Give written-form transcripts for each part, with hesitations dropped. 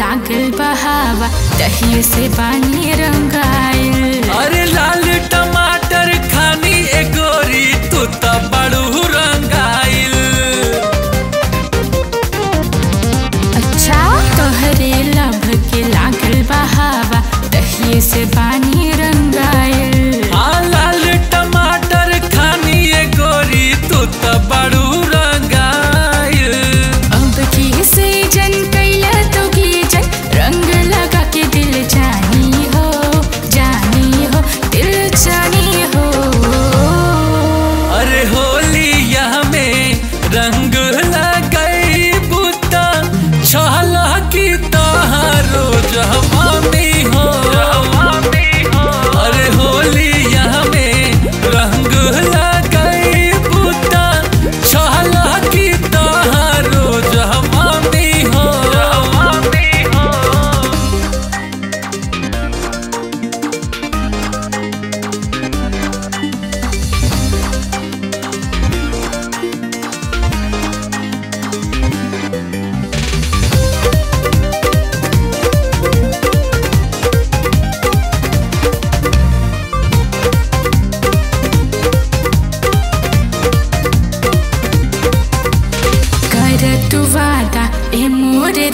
लागल बहावा, दही से पानी रंगाइल। अरे लाल टमाटर खानी ए गोरी, तू तो बड़ू रंगाइल। अच्छा तोहरे लभ के लागल बहावा, दही से पानी रंगाइल। हाँ लाल टमाटर खानी ए गोरी, तू तो बड़ू रंगाइल। अब की से जन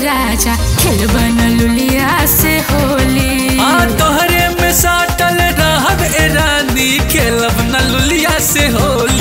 राजा खेल बन लुलिया से होली। आ तोहरे में साटल रहब ए रानी, खेलब न लुलिया से होली।